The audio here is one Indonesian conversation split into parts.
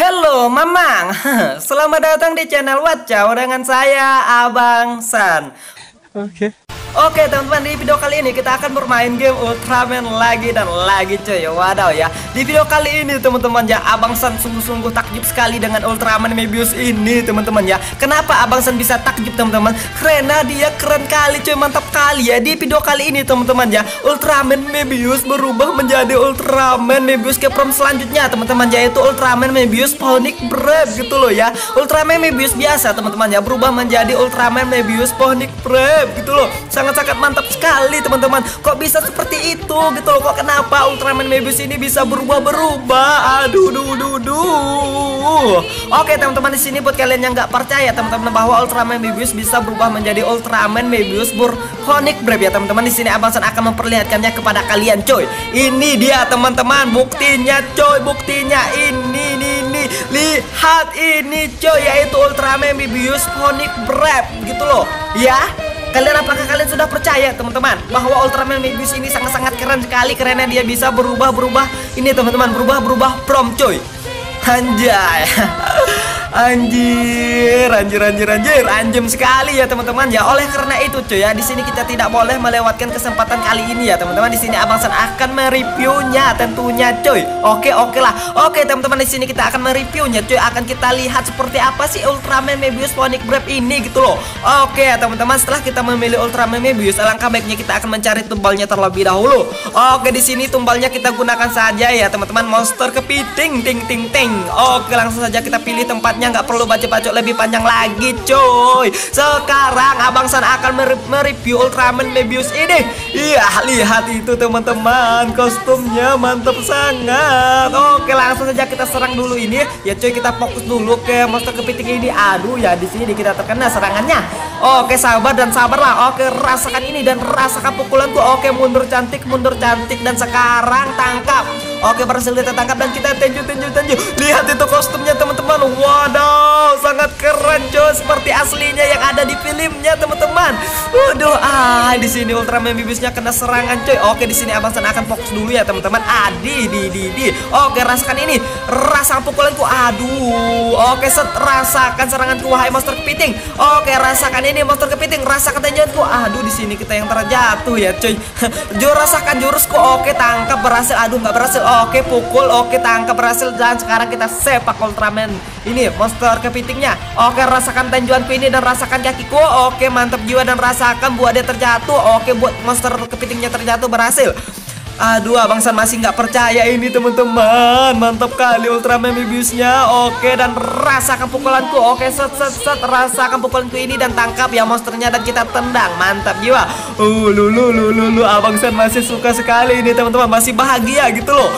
Halo Mamang, selamat datang di channel Waccau dengan saya Abang San. Oke teman-teman, di video kali ini kita akan bermain game Ultraman lagi dan lagi cuy. Wadaw ya, di video kali ini teman-teman ya, Abang San sungguh-sungguh takjub sekali dengan Ultraman Mebius ini teman-teman ya. Kenapa Abang San bisa takjub teman-teman? Karena dia keren kali cuy, mantap kali ya. Di video kali ini teman-teman ya, Ultraman Mebius berubah menjadi Ultraman Mebius ke form selanjutnya teman-teman, yaitu Ultraman Mebius Phoenix Brave gitu loh ya. Ultraman Mebius biasa teman-teman ya, berubah menjadi Ultraman Mebius Phoenix Brave gitu loh. Sangat-sangat mantap sekali teman-teman. Kok bisa seperti itu gitu loh? Kok kenapa Ultraman Mebius ini bisa berubah-berubah? Aduh, Oke teman-teman, di sini buat kalian yang nggak percaya teman-teman bahwa Ultraman Mebius bisa berubah menjadi Ultraman Mebius Phoenix Brave ya teman-teman. Di sini Abang San akan memperlihatkannya kepada kalian coy. Ini dia teman-teman, buktinya coy, buktinya ini lihat ini coy, yaitu Ultraman Mebius Phoenix Brave gitu loh ya. Apakah kalian sudah percaya teman-teman bahwa Ultraman Mebius ini sangat-sangat keren sekali karena dia bisa berubah-berubah ini teman-teman, berubah-berubah prom coy. Anjay. Anjir sekali ya teman-teman ya. Oleh karena itu cuy ya, di sini kita tidak boleh melewatkan kesempatan kali ini ya teman-teman. Di sini Abang San akan mereviewnya tentunya cuy. Oke teman-teman, di sini kita akan mereviewnya cuy. Akan kita lihat seperti apa sih Ultraman Mebius Phoenix Brave ini gitu loh. Oke ya teman-teman, setelah kita memilih Ultraman Mebius, alangkah baiknya kita akan mencari tumbalnya terlebih dahulu. Oke, di sini tumbalnya kita gunakan saja ya teman-teman, monster kepiting ting. Oke, langsung saja kita pilih tempat, nggak perlu baca-baca lebih panjang lagi coy. Sekarang Abang San akan mereview Ultraman Mebius ini. Iya, lihat itu teman-teman, kostumnya mantap sangat. Oke, langsung saja kita serang dulu ini ya coy. Kita fokus dulu ke monster kepiting ini. Aduh ya, di sini kita terkena serangannya. Oke, sabar dan sabarlah. Oke, rasakan ini dan rasakan pukulanku. Oke, mundur cantik dan sekarang tangkap. Oke, berhasil kita tangkap dan kita tenju. Lihat itu kostumnya teman-teman. Wadaw, sangat keren coy, seperti aslinya yang ada di filmnya teman-teman. Waduh, di sini Ultraman Mebiusnya kena serangan coy. Oke, di sini Abang San akan fokus dulu ya teman-teman. Oke, rasakan ini, rasakan pukulanku. Aduh, oke, rasakan seranganku wahai monster kepiting. Oke, rasakan ini monster kepiting, rasakan tenjanganku. Aduh, di sini kita yang terjatuh ya coy. Rasakan jurusku. Oke, tangkap berhasil. Aduh, nggak berhasil. Oke, pukul. Oke, tangkap berhasil. Dan sekarang kita sepak Ultraman ini monster kepitingnya. Oke, rasakan tenjuanku ini dan rasakan kakiku. Oke, mantap jiwa dan rasakan buat dia terjatuh. Oke, buat monster kepitingnya terjatuh berhasil. Aduh, Abang San masih nggak percaya ini teman-teman. Mantap kali Ultraman Mebiusnya. Oke, dan rasakan pukulanku. Oke, rasakan pukulanku ini dan tangkap ya monsternya dan kita tendang. Mantap jiwa. Abang San masih suka sekali ini teman-teman, masih bahagia gitu loh.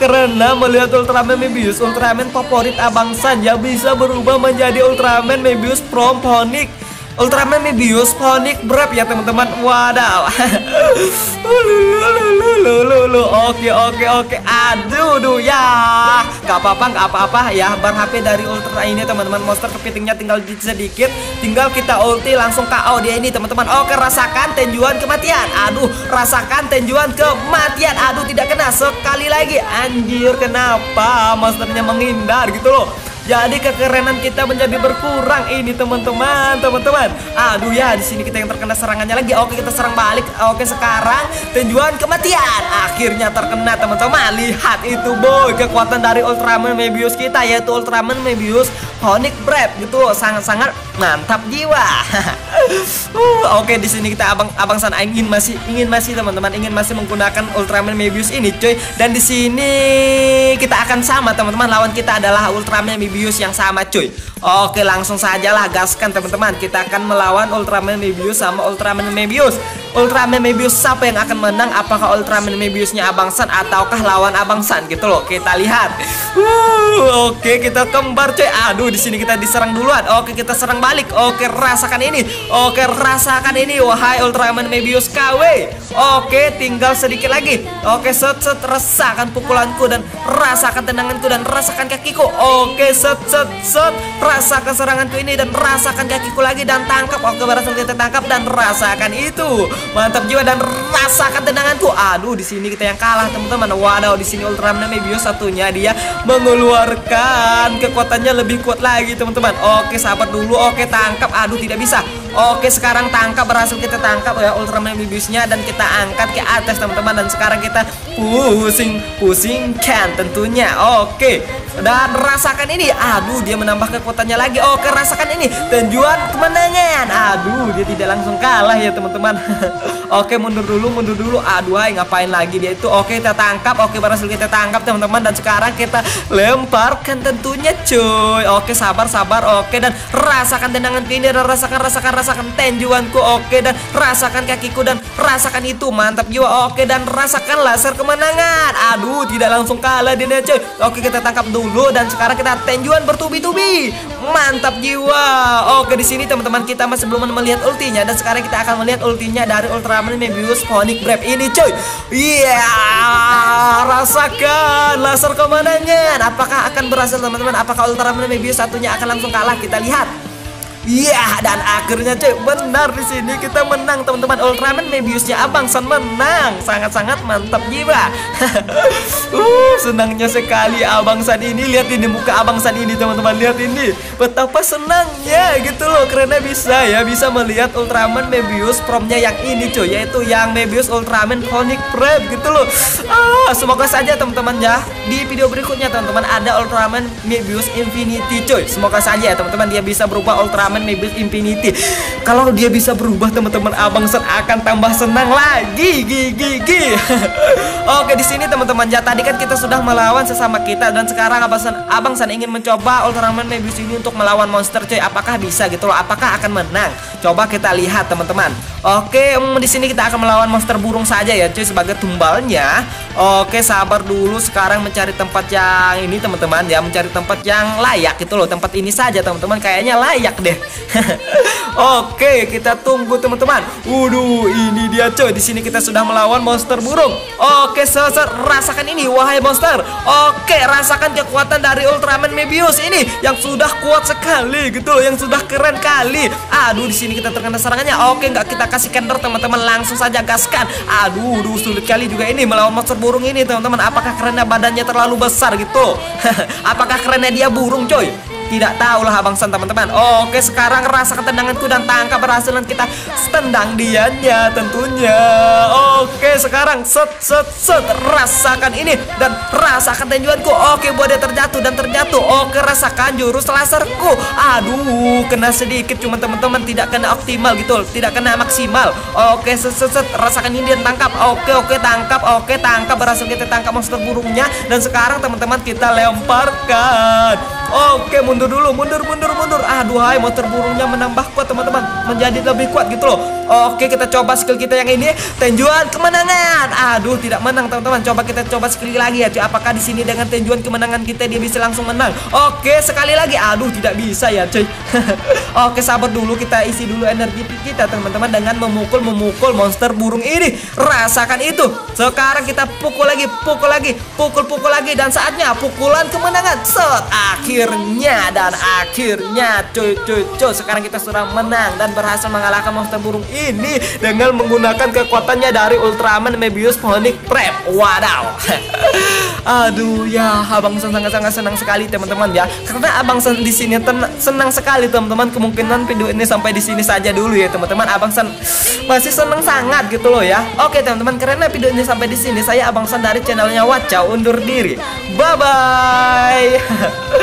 Karena melihat Ultraman Mebius, Ultraman favorit Abang San ya bisa berubah menjadi Ultraman Mebius Phoenix. Ultraman Mebius Phoenix Brave ya teman-teman. Wadaw. Oke. Aduh ya. Gak apa-apa ya. Bar HP dari Ultra ini teman-teman, monster kepitingnya tinggal sedikit, tinggal kita ulti langsung KO dia ini teman-teman. Oke, rasakan tenjuan kematian. Aduh, rasakan tenjuan kematian. Aduh, tidak kena. Sekali lagi. Anjir, kenapa monsternya menghindar gitu loh. Jadi kekerenan kita menjadi berkurang ini teman-teman. Aduh ya, di sini kita yang terkena serangannya lagi. Oke, kita serang balik. Oke, sekarang tenjuan kematian. Akhirnya terkena teman-teman. Lihat itu boy, kekuatan dari Ultraman Mebius kita yaitu Ultraman Mebius Phoenix Brave gitu. Sangat-sangat mantap jiwa. Oke, di sini kita Abang San ingin masih teman-teman, ingin masih menggunakan Ultraman Mebius ini coy. Dan di sini kita akan sama teman-teman. Lawan kita adalah Ultraman Mebius yang sama cuy. Oke, langsung saja lah gaskan teman-teman. Kita akan melawan Ultraman Mebius sama Ultraman Mebius. Ultraman Mebius siapa yang akan menang? Apakah Ultraman Mebiusnya Abang San ataukah lawan Abang San gitu loh. Kita lihat. Oke, kita kembar cuy. Aduh, di sini kita diserang duluan. Oke, kita serang balik. Oke, rasakan ini. Oke, rasakan ini wahai Ultraman Mebius KW. Oke, tinggal sedikit lagi. Oke, rasakan pukulanku dan rasakan tendanganku dan rasakan kakiku. Oke, rasakan seranganku ini dan rasakan kakiku lagi dan tangkap. Oke, berhasil kita tangkap dan rasakan itu. Mantap jiwa dan rasakan tendanganku. Aduh, di sini kita yang kalah teman-teman. Wadaw, di sini Ultraman Mebius satunya dia mengeluarkan Dan kekuatannya lebih kuat lagi, teman-teman. Oke, sahabat dulu. Oke, tangkap. Aduh, tidak bisa. Oke, sekarang tangkap. Berhasil kita tangkap ya Ultraman Mebiusnya. Dan kita angkat ke atas, teman-teman. Dan sekarang kita pusing-pusingkan tentunya. Oke. Dan rasakan ini. Aduh, dia menambah kekuatannya lagi. Oke, rasakan ini. Tujuan kemenangan. Aduh, dia tidak langsung kalah ya, teman-teman. Oke, mundur dulu, mundur dulu. Aduh, ay, ngapain lagi dia itu. Oke, kita tangkap. Oke, berhasil kita tangkap, teman-teman. Dan sekarang kita lemparkan tentunya, cuy. Oke, sabar, sabar. Oke, dan rasakan tendangan ini. Dan rasakan tenjuanku. Oke, dan rasakan kakiku. Dan rasakan itu. Mantap jiwa. Oke, dan rasakan laser kemenangan. Aduh, tidak langsung kalah dia, cuy. Oke, kita tangkap dulu. Dan sekarang kita tenjuan bertubi-tubi. Mantap jiwa. Oke, di sini teman-teman kita masih belum melihat ultinya. Dan sekarang kita akan melihat ultinya dari Ultraman Mebius Phoenix Brave ini, cuy. Iya, rasakan laser kemenangan. Apakah akan berhasil, teman-teman? Apakah Ultraman Mebius satunya akan langsung kalah? Kita lihat. Iya, dan akhirnya cuy, benar di sini kita menang, teman-teman. Ultraman Mebiusnya Abang San menang. Sangat-sangat mantap jiwa. Senangnya sekali Abang San ini. Lihat ini muka Abang San ini, teman-teman. Lihat ini. Betapa senangnya gitu loh, karena bisa ya, bisa melihat Ultraman Mebius promnya yang ini cuy, yaitu yang Mebius Ultraman Phoenix Brave gitu loh. Semoga saja teman-teman ya di video berikutnya teman-teman ada Ultraman Mebius Infinity cuy. Semoga saja ya teman-teman dia bisa berubah Ultraman Mebius Infinity. Kalau dia bisa berubah teman-teman, Abang San akan tambah senang lagi. Gigi. Oke, di sini teman-teman ya tadi kan kita sudah melawan sesama kita dan sekarang Abang San ingin mencoba Ultraman Mebius ini untuk melawan monster coy. Apakah bisa gitu loh? Apakah akan menang? Coba kita lihat teman-teman. Oke, di sini kita akan melawan monster burung saja ya coy sebagai tumbalnya. Oke, sabar dulu sekarang mencari tempat yang ini teman-teman ya, mencari tempat yang layak gitu loh. Tempat ini saja teman-teman kayaknya layak deh. Oke, kita tunggu teman-teman. Waduh, ini dia coy. Di sini kita sudah melawan monster burung. Oke, rasakan ini wahai monster. Oke, rasakan kekuatan dari Ultraman Mebius ini yang sudah kuat sekali gitu loh, yang sudah keren kali. Aduh, di sini kita terkena serangannya. Oke, nggak kita kasih kendor teman-teman, langsung saja gaskan. Aduh, sulit kali juga ini melawan monster burung ini teman-teman. Apakah karena badannya terlalu besar gitu? Apakah karena dia burung coy? Tidak tahulah Abang San teman-teman. Oke, sekarang rasakan tendanganku dan tangkap. Berhasil dan kita tendang dianya tentunya. Oke, sekarang set rasakan ini dan rasakan tenjuanku. Oke, buat dia terjatuh dan terjatuh. Oke, rasakan jurus laserku. Aduh, kena sedikit cuma teman-teman, tidak kena optimal gitu, tidak kena maksimal. Oke, set rasakan ini dan tangkap. Oke, tangkap. Oke, tangkap. Berhasil kita tangkap monster burungnya dan sekarang teman-teman kita lemparkan. Oke, mundur dulu, mundur. Aduh, hai, monster burungnya menambah kuat teman-teman, menjadi lebih kuat gitu loh. Oke, kita coba skill kita yang ini, tenjuan kemenangan. Aduh, tidak menang teman-teman. Coba kita coba skill lagi ya. Apakah di sini dengan tenjuan kemenangan kita dia bisa langsung menang? Oke, sekali lagi. Aduh, tidak bisa ya, cuy. Oke, sabar dulu, kita isi dulu energi kita teman-teman dengan memukul monster burung ini. Rasakan itu. Sekarang kita pukul lagi dan saatnya pukulan kemenangan. Set. Akhirnya cuy, sekarang kita sudah menang dan berhasil mengalahkan monster burung ini dengan menggunakan kekuatannya dari Ultraman Mebius Phoenix Brave. Waduh. Aduh ya, Abang San sangat-sangat senang sekali teman-teman ya. Karena Abang San di sini senang sekali teman-teman. Kemungkinan video ini sampai di sini saja dulu ya teman-teman. Abang San masih senang sangat gitu loh ya. Oke teman-teman, karena video ini sampai di sini, saya Abang San dari channelnya Waccau undur diri. Bye bye.